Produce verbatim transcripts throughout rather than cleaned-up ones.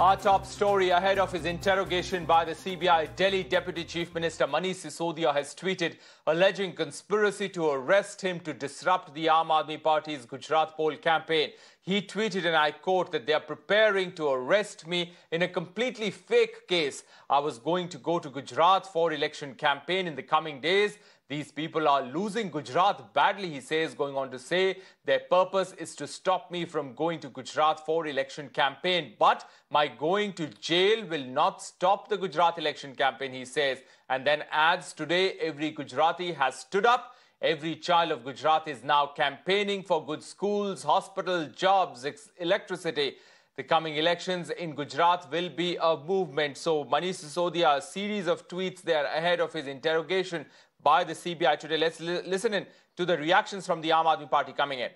Our top story, ahead of his interrogation by the C B I, Delhi Deputy Chief Minister Manish Sisodia has tweeted alleging conspiracy to arrest him to disrupt the Aam Aadmi Party's Gujarat poll campaign. He tweeted, and I quote, that they are preparing to arrest me in a completely fake case. I was going to go to Gujarat for election campaign in the coming days. These people are losing Gujarat badly, he says, going on to say their purpose is to stop me from going to Gujarat for election campaign. But my going to jail will not stop the Gujarat election campaign, he says. And then adds, today every Gujarati has stood up. Every child of Gujarat is now campaigning for good schools, hospitals, jobs, electricity. The coming elections in Gujarat will be a movement. So Manish Sisodia, a series of tweets there ahead of his interrogation by the C B I today. Let's li listen in to the reactions from the Aam Aadmi Party coming in.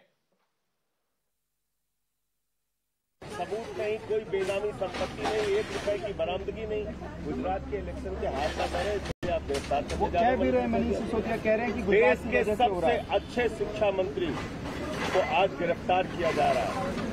सबूत नहीं, कोई बेनामी संपत्ति नहीं, एक रुपए की बरामदगी नहीं, गुजरात के इलेक्शन के हाथ में आ रहे हैं आप गिरफ्तार करने जा रहे हैं। कह भी रहे मनीष सिसोदिया कह रहे हैं कि देश के सबसे अच्छे शिक्षा मंत्री को आज गिरफ्तार किया जा रहा है।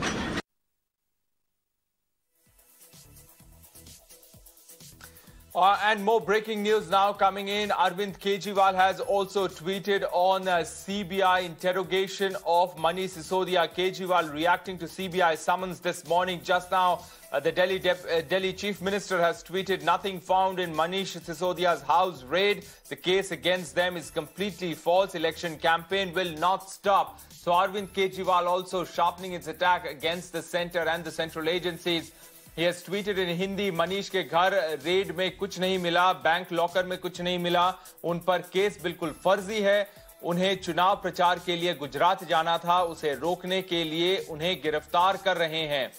Uh, and more breaking news now coming in. Arvind Kejriwal has also tweeted on a C B I interrogation of Manish Sisodia. Kejriwal reacting to C B I summons this morning. Just now, uh, the Delhi, Dep uh, Delhi Chief Minister has tweeted, nothing found in Manish Sisodia's house raid. The case against them is completely false. Election campaign will not stop. So Arvind Kejriwal also sharpening its attack against the centre and the central agencies. He has tweeted in Hindi, Manish के घर red में कुछ नहीं मिला, bank locker में कुछ नहीं मिला, उन पर केस बिल्कुल फर्जी है, उन्हें चुनाव प्रचार के लिए गुजरात जाना था, उसे रोकने के लिए उन्हें गिरफ्तार कर रहे हैं,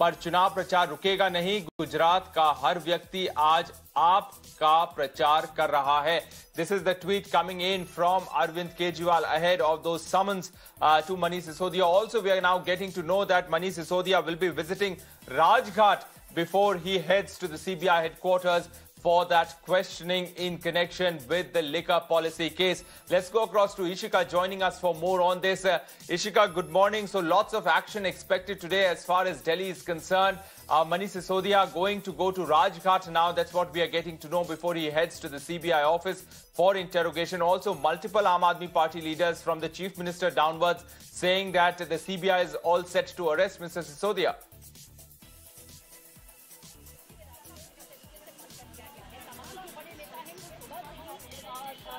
पर चुनाव प्रचार रुकेगा नहीं, गुजरात का हर व्यक्ति आज आपका प्रचार कर रहा है. This is the tweet coming in from Arvind Kejriwal ahead of those summons uh, to Manish Sisodia. Also, we are now getting to know that Manish Sisodia will be visiting Rajghat before he heads to the C B I headquarters for that questioning in connection with the liquor policy case. Let's go across to Ishika joining us for more on this. Uh, Ishika, good morning. So lots of action expected today as far as Delhi is concerned. Uh, Manish Sisodia going to go to Rajghat now. That's what we are getting to know before he heads to the C B I office for interrogation. Also, multiple Aam Aadmi Party leaders from the Chief Minister downwards saying that the C B I is all set to arrest Mister Sisodia.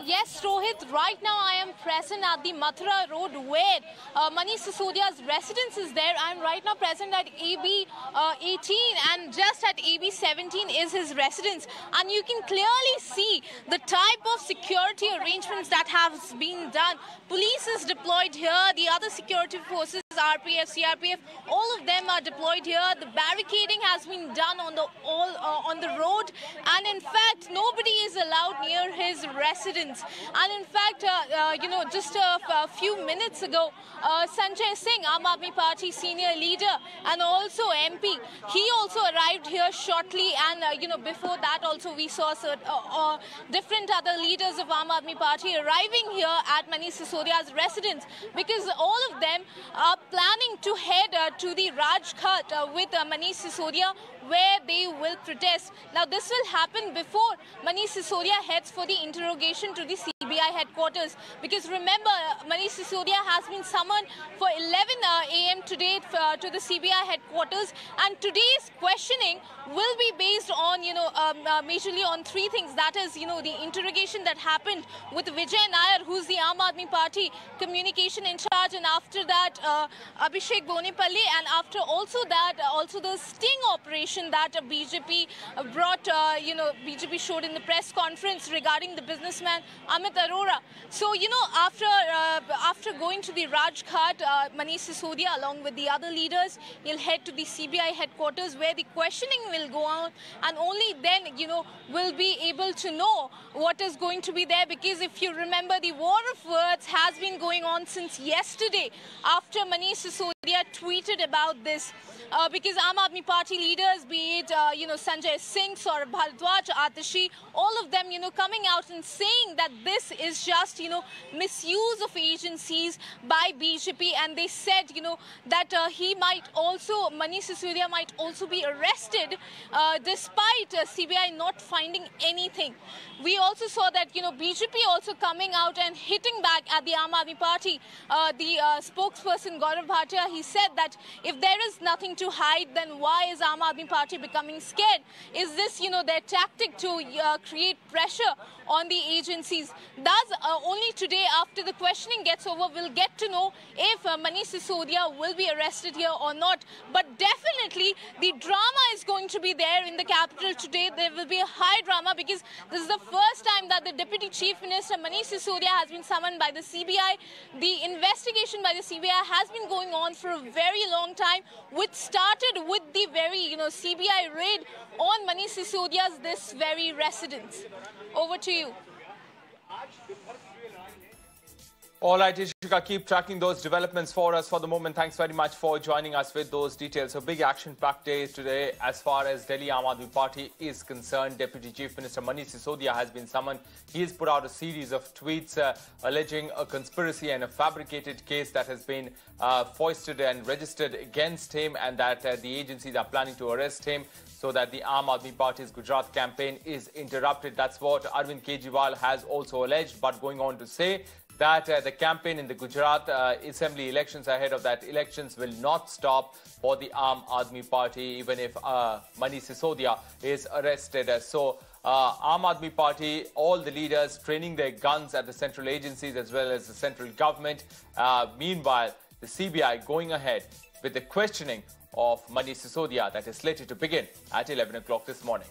Yes, Rohit, right now I am present at the Mathura Road where uh, Manish Sisodia's residence is there. I am right now present at A B eighteen and just at A B seventeen is his residence. And you can clearly see the type of security arrangements that have been done. Police is deployed here, the other security forces, R P F, C R P F, all of them are deployed here. The barricading has been done on the all uh, on the road, and in fact, nobody is allowed near his residence. And in fact, uh, uh, you know, just a, a few minutes ago, uh, Sanjay Singh, Aam Aadmi Party senior leader and also M P, he also arrived here shortly. And uh, you know, before that also we saw certain, uh, uh, different other leaders of Aam Aadmi Party arriving here at Manish Sisodia's residence because all of them are planning to head uh, to the Rajghat uh, with uh, Manish Sisodia where they will protest. Now this will happen before Manish Sisodia heads for the interrogation to the C B I headquarters because remember uh, Manish Sisodia has been summoned for eleven A M today uh, to the C B I headquarters, and today's questioning will be based on, you know, um, uh, majorly on three things. That is, you know, the interrogation that happened with Vijay Nair, who's the Aam Aadmi Party communication in charge, and after that uh, Abhishek Bonipalli, and after also that, also the sting operation that B J P brought, uh, you know, B J P showed in the press conference regarding the businessman Amit Arora. So, you know, after uh, after going to the Rajghat, uh, Manish Sisodia, along with the other leaders, he'll head to the C B I headquarters where the questioning will go on, and only then, you know, we'll be able to know what is going to be there, because if you remember, the war of words has been going on since yesterday after Manish Sisodia Sisodia tweeted about this uh, because Aam Aadmi Party leaders, be it uh, you know Sanjay Singh, Saurabh Bhardwaj, Atishi, all of them you know coming out and saying that this is just you know misuse of agencies by B J P, and they said you know that uh, he might also Manish Sisodia might also be arrested uh, despite uh, C B I not finding anything. We also saw that you know B J P also coming out and hitting back at the Aam Aadmi Party. Uh, the uh, spokesperson Gaurav Bhatia, he said that if there is nothing to hide, then why is Aam Aadmi Party becoming scared? Is this, you know, their tactic to uh, create pressure on the agencies? Thus, uh, only today, after the questioning gets over, we'll get to know if uh, Manish Sisodia will be arrested here or not. But definitely, the drama is going to be there in the capital today. There will be a high drama because this is the first time that the Deputy Chief Minister Manish Sisodia has been summoned by the C B I. The investigation by the C B I has been going on for a very long time, which started with the very, you know, C B I raid on Manish Sisodia's this very residence. Over to you. All right, Ishika, keep tracking those developments for us for the moment. Thanks very much for joining us with those details. So big action-packed day today as far as Delhi Aam Aadmi Party is concerned. Deputy Chief Minister Manish Sisodia has been summoned. He has put out a series of tweets uh, alleging a conspiracy and a fabricated case that has been uh, foisted and registered against him, and that uh, the agencies are planning to arrest him so that the Aam Aadmi Party's Gujarat campaign is interrupted. That's what Arvind Kejriwal has also alleged, but going on to say that uh, the campaign in the Gujarat uh, Assembly elections ahead of that elections will not stop for the Aam Aadmi Party, even if uh, Manish Sisodia is arrested. So, uh, Aam Aadmi Party, all the leaders training their guns at the central agencies as well as the central government. Uh, meanwhile, the C B I going ahead with the questioning of Manish Sisodia that is slated to begin at eleven o'clock this morning.